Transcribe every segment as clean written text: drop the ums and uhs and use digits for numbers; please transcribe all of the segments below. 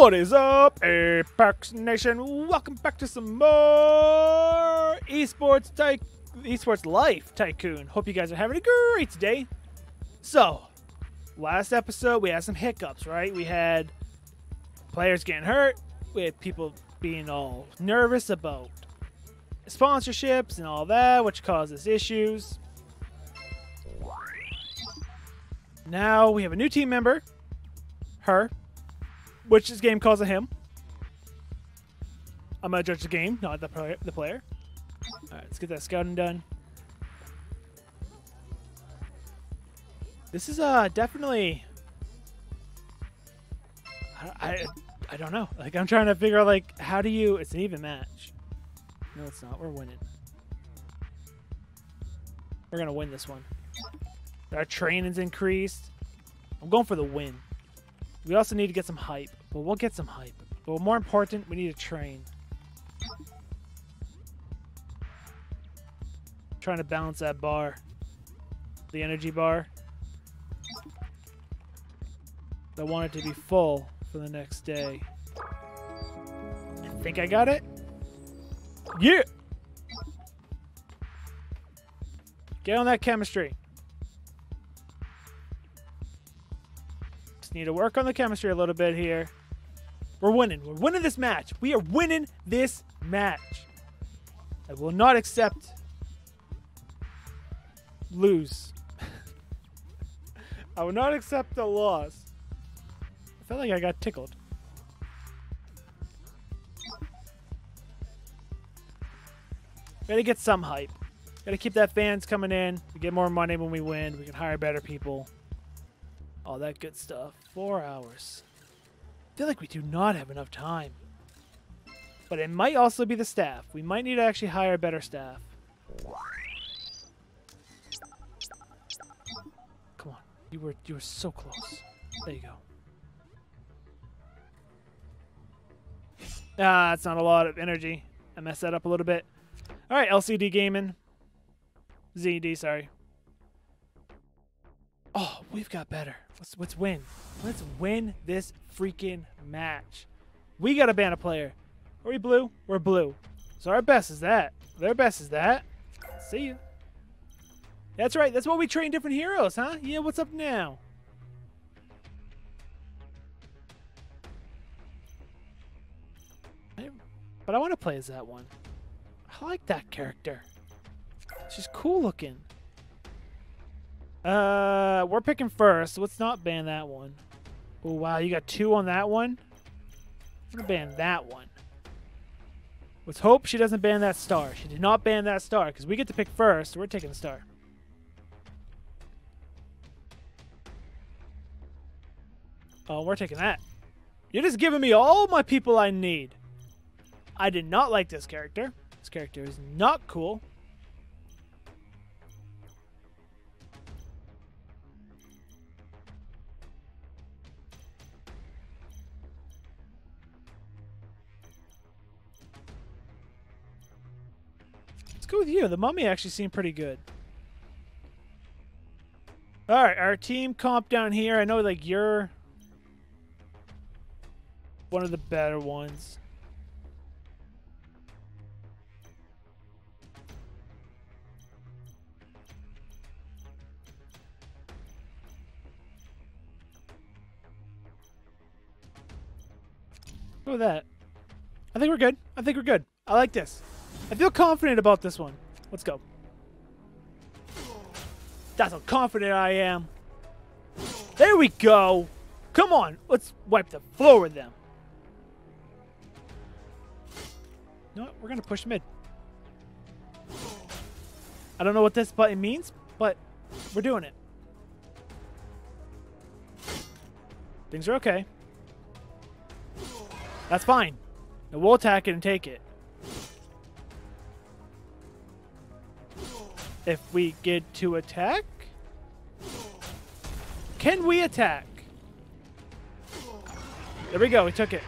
What is up, Apex Nation? Welcome back to some more eSports Life Tycoon. Hope you guys are having a great day. So, last episode we had some hiccups, right? We had players getting hurt, we had people being all nervous about sponsorships and all that, which causes issues. Now we have a new team member, her, which this game calls a him. I'm gonna judge the game, not the player. All right, let's get that scouting done. This is definitely. I don't know. Like, I'm trying to figure out, like, how do you? It's an even match. No, it's not. We're winning. We're gonna win this one. Our training's increased. I'm going for the win. We also need to get some hype, but we'll get some hype. But more important, we need to train. Trying to balance that bar. The energy bar. I want it to be full for the next day. I think I got it. Yeah! Get on that chemistry. Need to work on the chemistry a little bit here. We're winning. We're winning this match. We are winning this match. I will not accept lose. I will not accept the loss. I felt like I got tickled. Gotta get some hype. Gotta keep that fans coming in. We get more money when we win. We can hire better people. All that good stuff. 4 hours. I feel like we do not have enough time. But it might also be the staff. We might need to actually hire better staff. Come on. You were so close. There you go. Ah, it's not a lot of energy. I messed that up a little bit. Alright, LCD Gaming. ZD, sorry. Oh, we've got better. Let's win. Let's win this freaking match. We got to ban a player. Are we blue? We're blue. So our best is that. Their best is that. See ya. That's right. That's why we train different heroes, huh? Yeah, what's up now? But I want to play as that one. I like that character. She's cool looking. We're picking first. Let's not ban that one. Oh, wow. You got 2 on that one? I'm going to ban that one. Let's hope she doesn't ban that star. She did not ban that star because we get to pick first. We're taking the star. Oh, we're taking that. You're just giving me all my people I need. I did not like this character. This character is not cool. Go with you. The mummy actually seemed pretty good. All right, our team comp down here. I know, like, you're one of the better ones. Go with that. I think we're good. I think we're good. I like this. I feel confident about this one. Let's go. That's how confident I am. There we go. Come on. Let's wipe the floor with them. You know what? We're going to push mid. I don't know what this button means, but we're doing it. Things are okay. That's fine. Now we'll attack it and take it. If we get to attack, can we attack? There we go. We took it.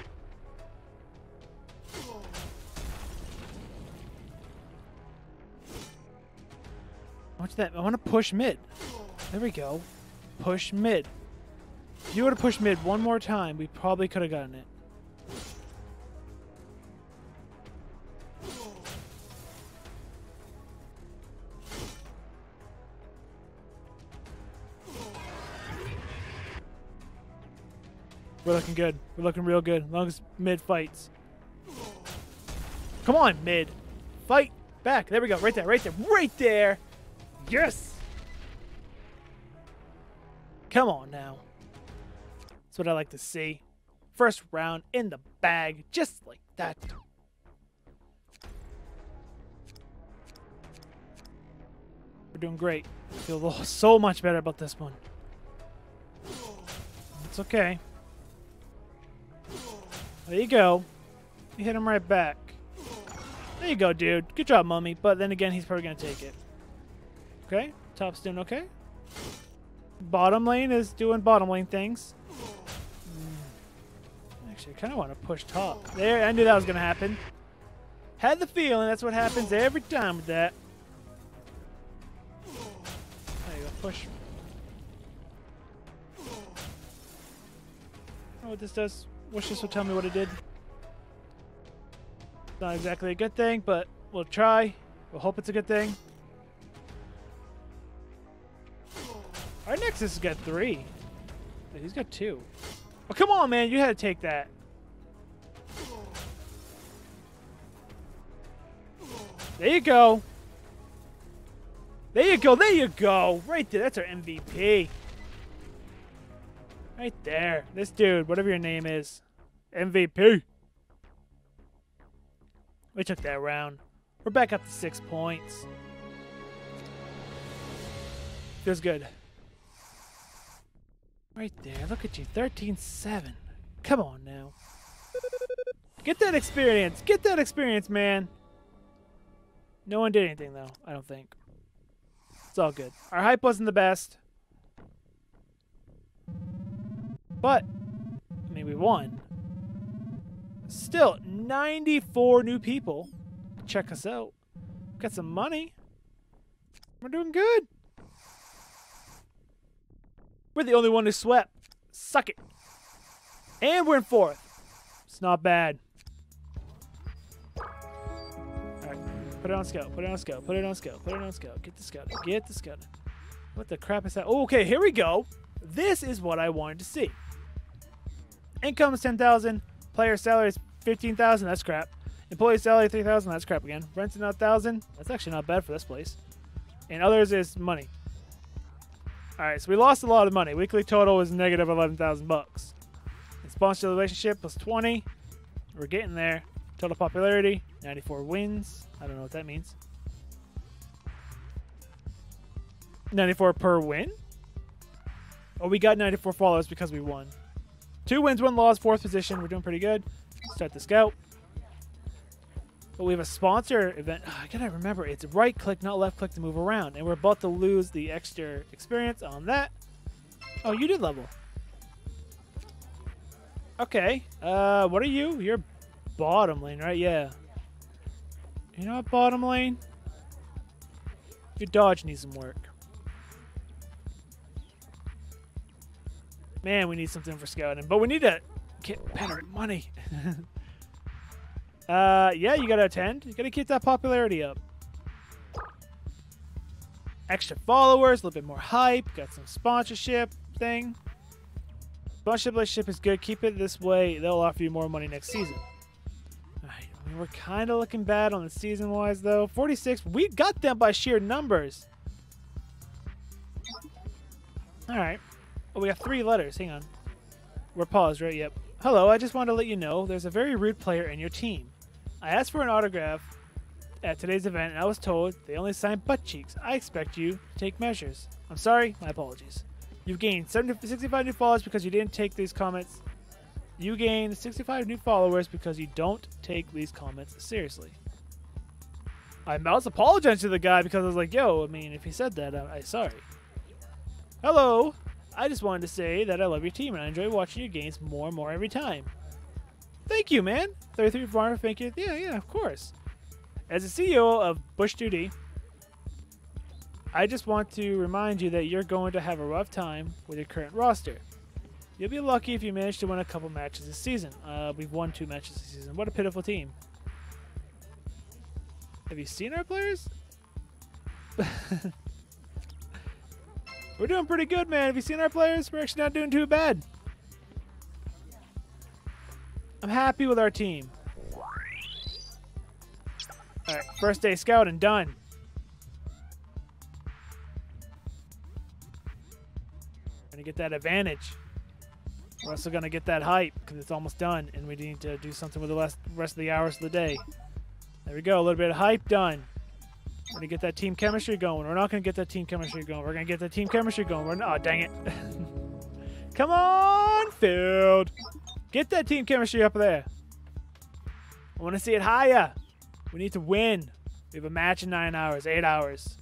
Watch that. I want to push mid. There we go. Push mid. If you would have pushed mid one more time, we probably could have gotten it. We're looking good. We're looking real good. As long as mid fights. Come on, mid. Fight back. There we go. Right there. Right there. Right there. Yes. Come on now. That's what I like to see. First round in the bag. Just like that. We're doing great. I feel so much better about this one. It's okay. There you go. You hit him right back. There you go, dude. Good job, Mummy. But then again, he's probably going to take it. Okay. Top's doing okay. Bottom lane is doing bottom lane things. Actually, I kind of want to push top. There, I knew that was going to happen. Had the feeling that's what happens every time with that. There you go. Push. I don't know what this does. Wish this would tell me what it did. Not exactly a good thing, but we'll try. We'll hope it's a good thing. Our Nexus has got 3. He's got 2. Oh, come on, man. You had to take that. There you go. There you go. There you go. Right there. That's our MVP. Right there. This dude, whatever your name is. MVP. We took that round. We're back up to 6 points. Feels good. Right there. Look at you. 13-7. Come on now. Get that experience. Get that experience, man. No one did anything, though. I don't think. It's all good. Our hype wasn't the best. But, I mean, we won. Still, 94 new people. Check us out. Got some money. We're doing good. We're the only one who swept. Suck it. And we're in 4th. It's not bad. Alright. Put it on scout. Put it on scout. Put it on scout. Put it on scout. Get the scout. Get the scout. What the crap is that? Oh, okay, here we go. This is what I wanted to see. Income is 10,000. Player salary is 15,000. That's crap. Employee salary 3,000. That's crap again. Rent's not 1,000. That's actually not bad for this place. And others is money. All right, so we lost a lot of money. Weekly total is negative 11,000 bucks. Sponsor relationship plus 20. We're getting there. Total popularity 94 wins. I don't know what that means. 94 per win. Oh, we got 94 followers because we won. 2 wins, 1 loss, 4th position. We're doing pretty good. Start the scout. But we have a sponsor event. Oh, I gotta remember, it's right click, not left click to move around. And we're about to lose the extra experience on that. Oh, you did level. Okay. What are you? You're bottom lane, right? Yeah. You're not bottom lane. Your dodge needs some work. Man, we need something for scouting, but we need to get better money. Yeah, you gotta attend. You gotta keep that popularity up. Extra followers, a little bit more hype. Got some sponsorship thing. Sponsorship relationship is good. Keep it this way. They'll offer you more money next season. All right, I mean, we're kind of looking bad on the season-wise, though. 46. We got them by sheer numbers. All right. Oh, we got 3 letters. Hang on. We're paused, right? Yep. Hello, I just wanted to let you know there's a very rude player in your team. I asked for an autograph at today's event, and I was told they only signed butt cheeks. I expect you to take measures. I'm sorry. My apologies. You've gained 65 new followers because you didn't take these comments. You gained 65 new followers because you don't take these comments seriously. I must apologize to the guy because I was like, yo, I mean, if he said that, I'm sorry. Hello. I just wanted to say that I love your team and I enjoy watching your games more and more every time. Thank you, man. 33 farmer, thank you. Yeah, of course. As the CEO of Bush Duty, I just want to remind you that you're going to have a rough time with your current roster. You'll be lucky if you manage to win a couple matches this season. We've won 2 matches this season. What a pitiful team. Have you seen our players? We're doing pretty good, man. Have you seen our players? We're actually not doing too bad. I'm happy with our team. Alright, first day scouting done. Gonna get that advantage. We're also gonna get that hype because it's almost done and we need to do something with the rest of the hours of the day. There we go, a little bit of hype done. We're gonna get that team chemistry going. We're not gonna get that team chemistry going. We're gonna get that team chemistry going. We're not, oh, dang it. Come on, field. Get that team chemistry up there. I wanna see it higher. We need to win. We have a match in 9 hours, 8 hours.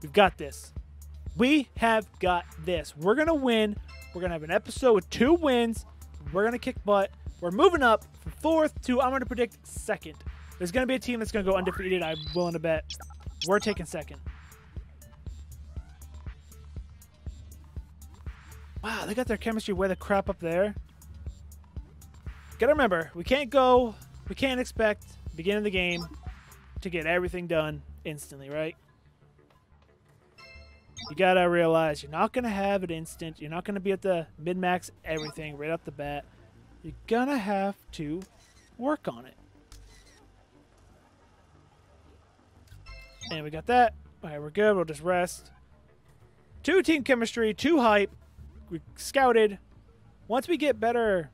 We've got this. We have got this. We're going to win. We're going to have an episode with 2 wins. We're going to kick butt. We're moving up from 4th to, I'm going to predict, 2nd. There's going to be a team that's going to go undefeated, I'm willing to bet. We're taking 2nd. Wow, they got their chemistry way the crap up there. Got to remember, we can't expect the beginning of the game to get everything done instantly, right? You gotta realize you're not gonna have it instant. You're not gonna be at the mid-max everything right off the bat. You're gonna have to work on it. And we got that. All right, we're good. We'll just rest. 2 team chemistry, 2 hype. We scouted. Once we get better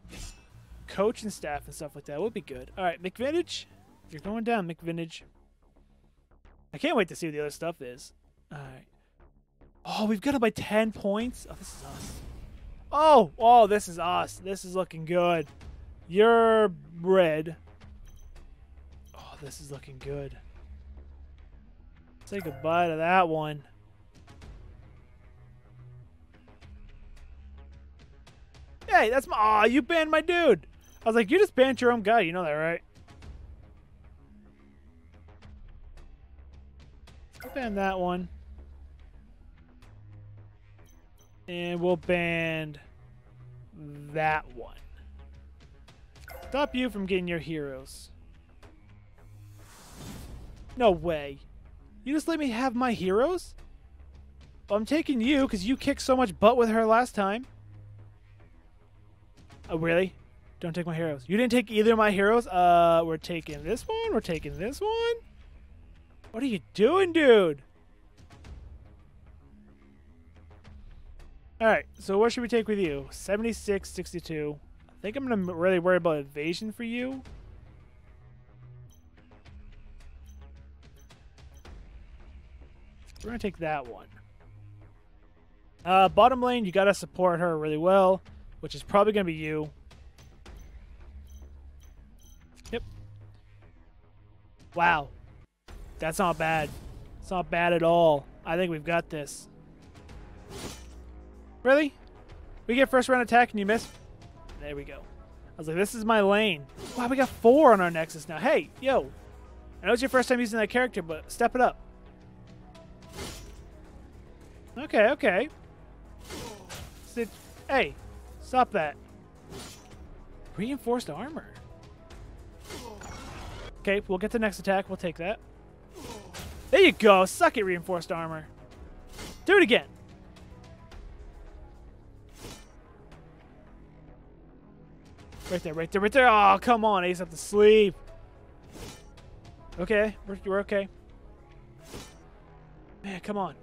coach and staff and stuff like that, we'll be good. All right, McVintage. You're going down, McVintage. I can't wait to see what the other stuff is. All right. Oh, we've got it by 10 points. Oh, this is us. Oh, this is us. This is looking good. You're red. Oh, this is looking good. Say goodbye to that one. Hey, that's my... Aw, you banned my dude. I was like, you just banned your own guy. You know that, right? I banned that one. And we'll ban that one. Stop you from getting your heroes. No way. You just let me have my heroes? Well, I'm taking you because you kicked so much butt with her last time. Oh, really? Don't take my heroes. You didn't take either of my heroes? We're taking this one. We're taking this one. What are you doing, dude? All right, so what should we take with you? 76, 62. I think I'm going to really worry about evasion for you. We're going to take that one. Bottom lane, you got to support her really well, which is probably going to be you. Yep. Wow. That's not bad. It's not bad at all. I think we've got this. Really? We get first round attack and you miss? There we go. I was like, this is my lane. Wow, we got 4 on our Nexus now. Hey, yo. I know it's your first time using that character, but step it up. Okay, okay. Hey, stop that. Reinforced armor. Okay, we'll get the next attack. We'll take that. There you go. Suck it, reinforced armor. Do it again. Right there, right there, right there. Oh, come on. Ace up to sleep. Okay, we're okay. Man, come on.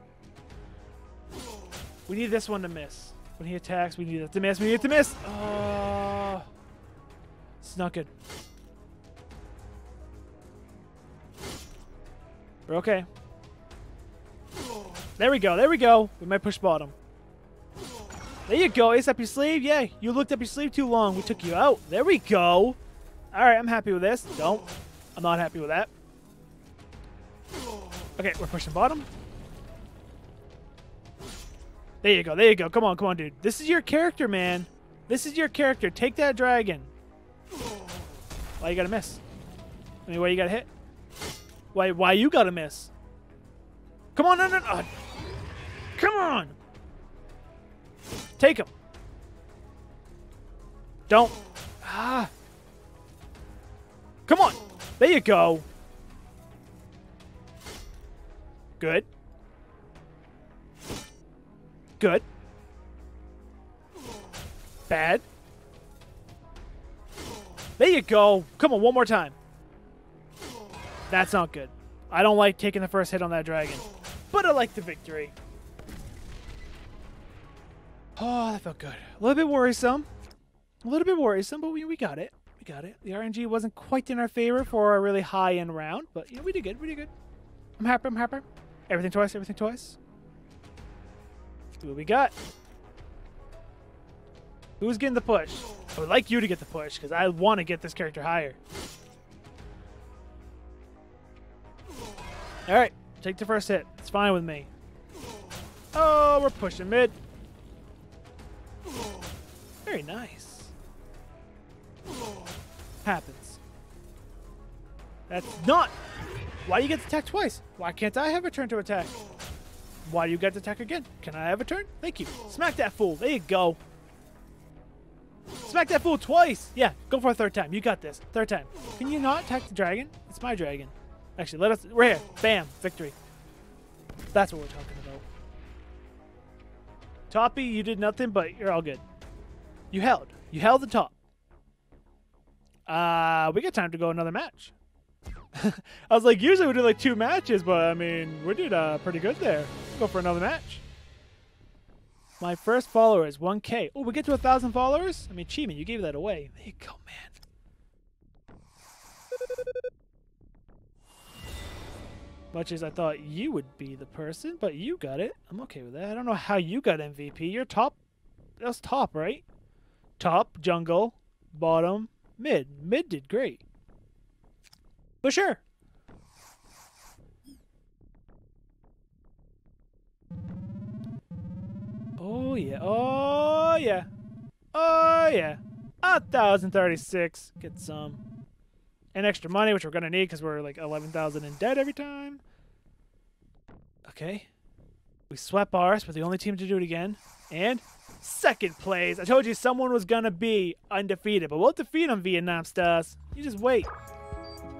We need this one to miss. When he attacks, we need it to miss. We need it to miss. Oh, it's not good. We're okay. There we go. There we go. We might push bottom. There you go. Ace up your sleeve. Yeah, you looked up your sleeve too long. We took you out. There we go. All right, I'm happy with this. Don't. I'm not happy with that. Okay, we're pushing bottom. There you go. There you go. Come on. Come on, dude. This is your character, man. This is your character. Take that dragon. Why you got to miss? I mean, why you got to hit? Why you got to miss? Come on. No, no, no. Come on. Take him. Don't. Ah. Come on. There you go. Good. Good. Bad. There you go. Come on, one more time. That's not good. I don't like taking the first hit on that dragon, but I like the victory. Oh, that felt good. A little bit worrisome. A little bit worrisome, but we got it. We got it. The RNG wasn't quite in our favor for a really high-end round, but you know, we did good. We did good. I'm happy. I'm happy. Everything twice. Everything twice. Who we got? Who's getting the push? I would like you to get the push, because I want to get this character higher. All right. Take the first hit. It's fine with me. Oh, we're pushing mid. Very nice. Happens. That's not... Why do you get to attack twice? Why can't I have a turn to attack? Why do you get to attack again? Can I have a turn? Thank you. Smack that fool. There you go. Smack that fool twice. Yeah, go for a third time. You got this. Third time. Can you not attack the dragon? It's my dragon. Actually, let us... We're here. Bam. Victory. That's what we're talking about. Toppy, you did nothing, but you're all good. You held. You held the top. We got time to go another match. I was like, usually we do like 2 matches, but I mean, we did pretty good there. Let's go for another match. My first follower is 1K. Oh, we get to 1,000 followers? I mean, Cheeman, you gave that away. There you go, man. Much as I thought you would be the person, but you got it. I'm okay with that. I don't know how you got MVP. You're top. That was top, right? Top, jungle, bottom, mid. Mid did great. But sure. Oh yeah, oh yeah, oh yeah. 1,036, get some. And extra money, which we're gonna need because we're like 11,000 in debt every time. Okay. We swept ours, we're the only team to do it again. And second place. I told you someone was gonna be undefeated, but we'll defeat them, Vietnam Stars. You just wait.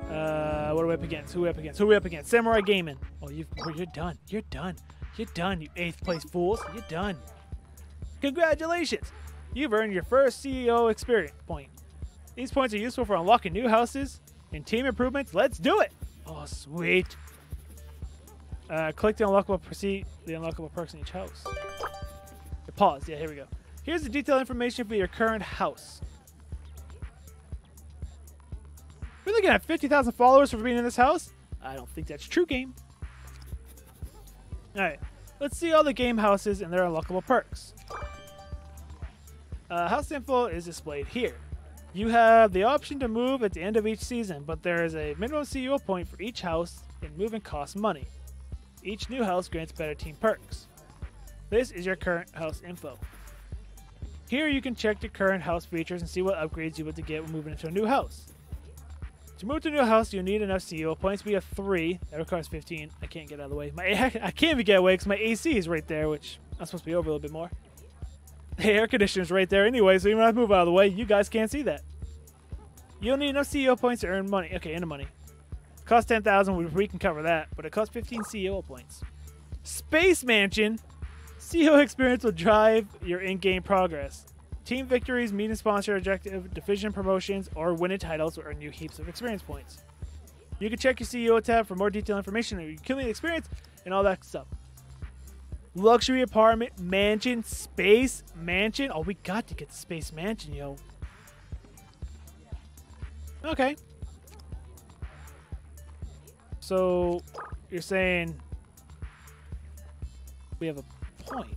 What are we up against? Who are we up against? Who are we up against? Samurai Gaming. Oh, you're done. You're done. You're done, you 8th place fools. You're done. Congratulations. You've earned your first CEO experience point. These points are useful for unlocking new houses and team improvements. Let's do it. Oh, sweet. Click the unlockable perks in each house. Pause. Yeah, here we go. Here's the detailed information for your current house. We're looking at 50,000 followers for being in this house? I don't think that's true, game. Alright, let's see all the game houses and their unlockable perks. House info is displayed here. You have the option to move at the end of each season, but there is a minimum CEO point for each house, and moving costs money. Each new house grants better team perks. This is your current house info. Here you can check the current house features and see what upgrades you want to get when moving into a new house. To move to a new house, you need enough CEO points. We have 3. That requires 15. I can't get out of the way. I can't even get away because my AC is right there, which I'm supposed to be over a little bit more. The air conditioner's right there anyway, so even when I move out of the way, you guys can't see that. You'll need enough CEO points to earn money. Okay, earn money. It costs 10,000. We can cover that, but it costs 15 CEO points. Space Mansion. CEO experience will drive your in-game progress. Team victories, meeting sponsor objective, division promotions, or winning titles will earn you heaps of experience points. You can check your CEO tab for more detailed information on your accumulated experience and all that stuff. Luxury apartment, mansion, space mansion. Oh, we got to get the space mansion, yo. Okay. So, you're saying we have a point.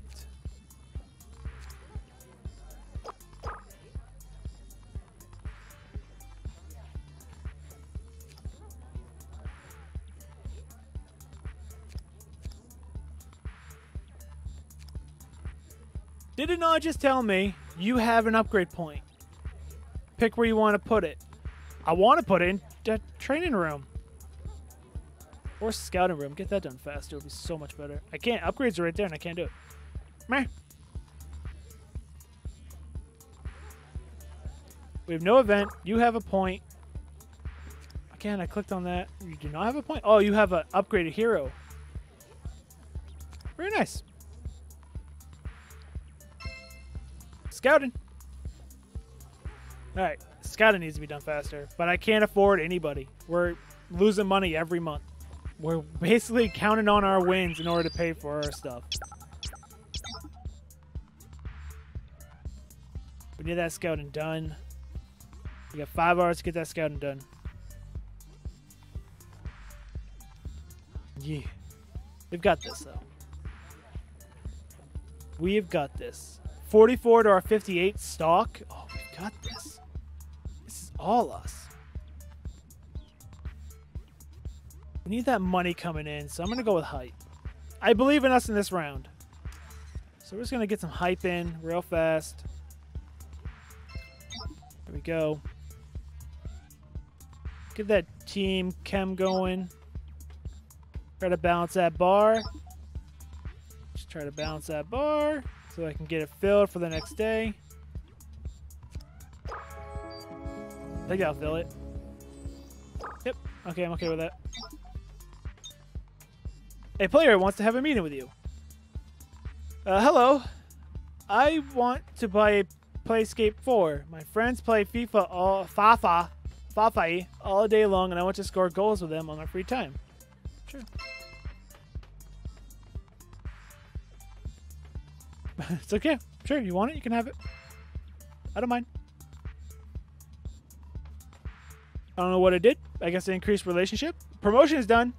Did it not just tell me you have an upgrade point? Pick where you want to put it. I want to put it in the training room. Or scouting room. Get that done faster. It'll be so much better. I can't. Upgrades are right there and I can't do it. Meh. We have no event. You have a point. Again, I clicked on that. You do not have a point? Oh, you have an upgraded hero. Very nice. Scouting. All right. Kinda needs to be done faster, but I can't afford anybody. We're losing money every month. We're basically counting on our wins in order to pay for our stuff. We did that scouting done. We got 5 hours to get that scouting done. Yeah. We've got this, though. We've got this. 44 to our 58 stock. Oh, we've got this. This is all us. We need that money coming in, so I'm going to go with hype. I believe in us in this round. So we're just going to get some hype in real fast. There we go. Get that team chem going. Try to balance that bar. Just try to balance that bar so I can get it filled for the next day. I think I'll fill it. Yep. Okay, I'm okay with that. A player wants to have a meeting with you. Hello. I want to play Skate 4. My friends play FIFA all Fafa all day long, and I want to score goals with them on my free time. Sure. It's okay. Sure, you want it? You can have it. I don't mind. I don't know what it did. I guess it increased relationship. Promotion is done.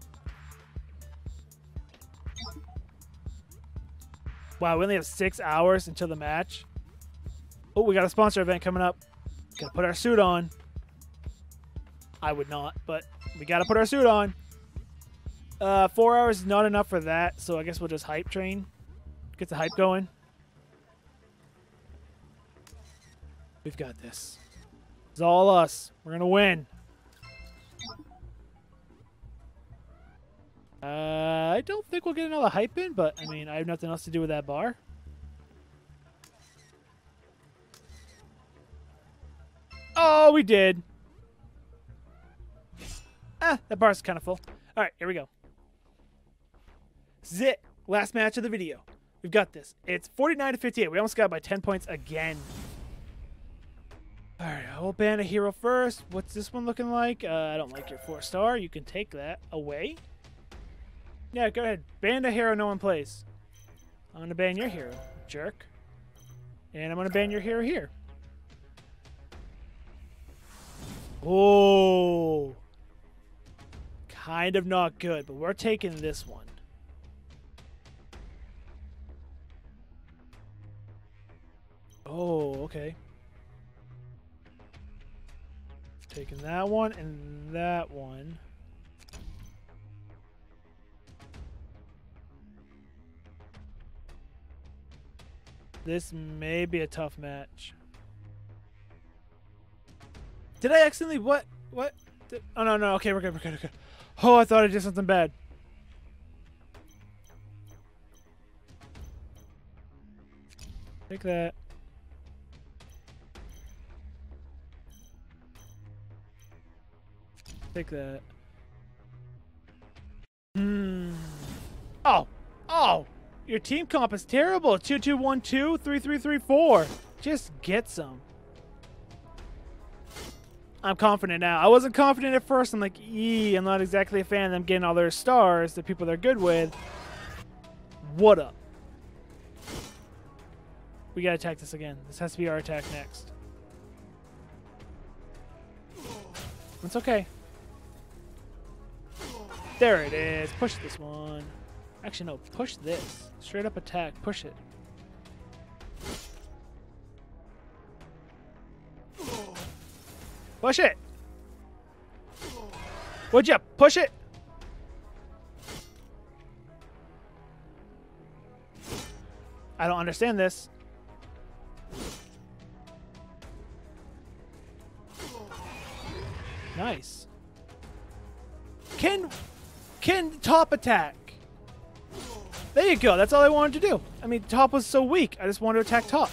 Wow, we only have 6 hours until the match. Oh, we got a sponsor event coming up. Gotta put our suit on. I would not, but we gotta put our suit on. 4 hours is not enough for that, so I guess we'll just hype train. Get the hype going. We've got this. It's all us. We're gonna win. I don't think we'll get another hype in, but I mean, I have nothing else to do with that bar. Oh, we did. Ah, that bar's kind of full. All right, here we go. This is it. Last match of the video. We've got this. It's 49 to 58. We almost got by 10 points again. All right, I will ban a hero first. What's this one looking like? I don't like your 4-star. You can take that away. Yeah, go ahead. Ban a hero no one plays. I'm going to ban your hero, jerk. And I'm going to ban your hero here. Oh. Kind of not good, but we're taking this one. Oh, okay. Taking that one and that one. This may be a tough match. Did I accidentally what? Oh no, okay, we're good. Oh, I thought I did something bad. Take that. Take that. Hmm. Oh! Oh! Your team comp is terrible. 2-2-1-2-3-3-3-4. Just get some. I'm confident now. I wasn't confident at first. I'm like, eee, I'm not exactly a fan of them getting all their stars, the people they're good with. What up? We gotta attack this again. This has to be our attack next. It's okay. There it is. Push this one. Actually, no. Push this. Straight up attack. Push it. Push it! Would you push it? I don't understand this. Nice. Can top attack. There you go. That's all I wanted to do. I mean, top was so weak. I just wanted to attack top.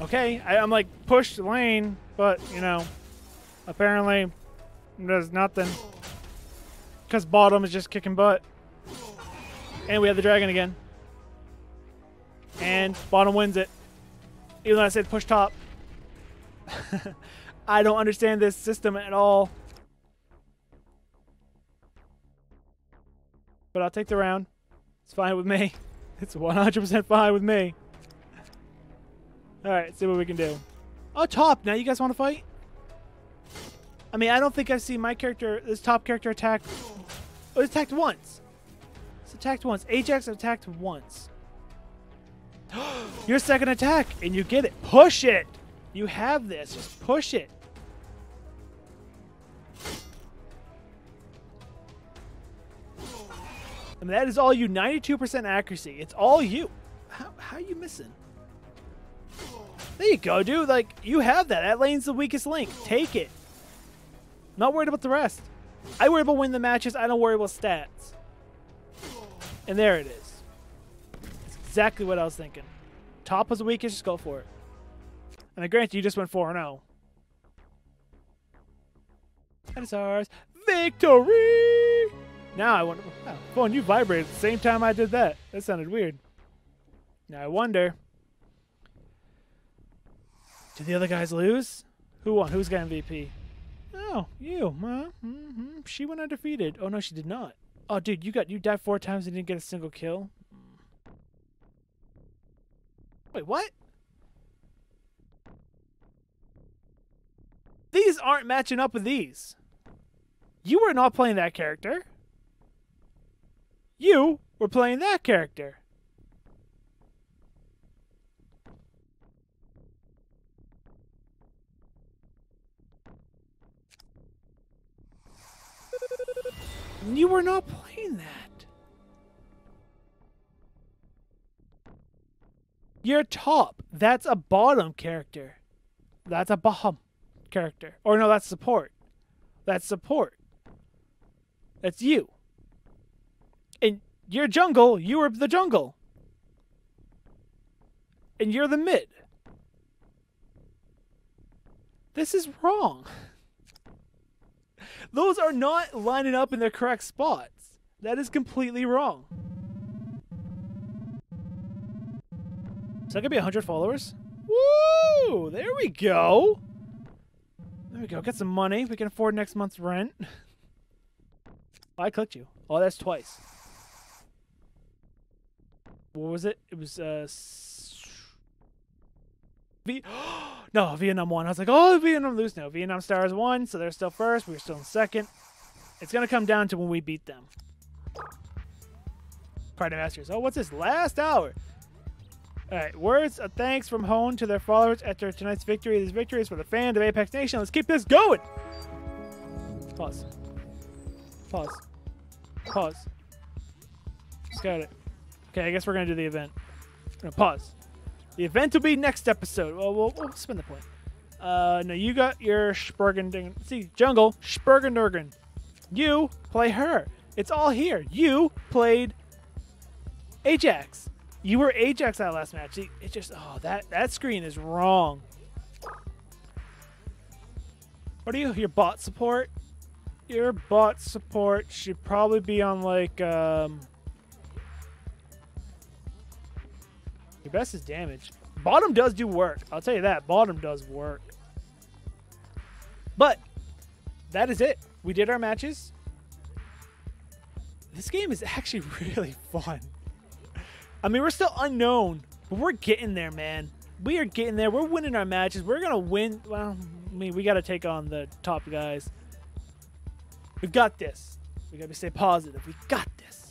Okay, I'm like, push the lane, but, you know, apparently there's nothing. Because bottom is just kicking butt. And we have the dragon again. and bottom wins it. Even though I said push top. I don't understand this system at all. But I'll take the round. It's fine with me. It's 100% fine with me. Alright, see what we can do. Oh, top! Now you guys want to fight? I mean, I don't think I've seen my character, this top character attacked. Oh, it's attacked once. It's attacked once. Ajax attacked once. Your second attack, and you get it. Push it! You have this. Just push it. I mean, that is all you. 92% accuracy. It's all you. How are you missing? There you go, dude. Like, you have that. That lane's the weakest link. Take it. Not worried about the rest. I worry about winning the matches. I don't worry about stats. And there it is. That's exactly what I was thinking. Top was the weakest. Just go for it. And I grant you just went 4-0. That is ours. Victory! Now I wonder. Oh, phone, you vibrated at the same time I did that. That sounded weird. Now I wonder. Did the other guys lose? Who won? Who's got MVP? Oh, you. Mm-hmm. She went undefeated. Oh, no, she did not. Oh, dude, you died 4 times and didn't get a single kill. Wait, what? These aren't matching up with these. You were not playing that character. You were playing that character. You were not playing that. You're top. That's a bottom character. That's a bottom character. Or no, that's support. That's support. That's you. And you're jungle. You were the jungle. And you're the mid. This is wrong. Those are not lining up in their correct spots. That is completely wrong. Is that gonna be 100 followers? Woo! There we go. There we go. Get some money. We can afford next month's rent. I clicked you. Oh, that's twice. What was it? It was no, Vietnam won. I was like, oh, Vietnam lose now. Vietnam Stars won, so they're still first. We're still in second. It's gonna come down to when we beat them. Party Masters. Oh, what's this? Last hour. All right. Words of thanks from Hone to their followers after tonight's victory. This victory is for the fans of Apex Nation. Let's keep this going. Pause. Pause. Pause. Just got it. Okay, I guess we're gonna do the event. We're gonna pause. The event will be next episode. Well, we'll spin the point. No, you got your Spurgending. See, jungle, Spurgendergen. You play her. It's all here. You played Ajax. You were Ajax that last match. See, it just, oh, that screen is wrong. What are you? Your bot support? Your bot support should probably be on, like, your best is damage. Bottom does do work. I'll tell you that. Bottom does work. But that is it. We did our matches. This game is actually really fun. I mean, we're still unknown, but we're getting there, man. We are getting there. We're winning our matches. We're going to win. Well, I mean, we got to take on the top guys. We've got this. We got to stay positive. We got this.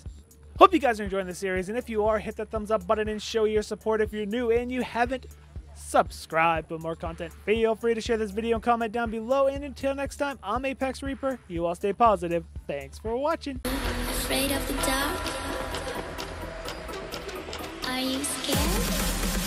Hope you guys are enjoying this series, and if you are, hit that thumbs up button and show your support. If you're new and you haven't subscribed for more content, feel free to share this video and comment down below. And until next time, I'm Apex Reaper. You all stay positive. Thanks for watching. Afraid of the dark? Are you scared?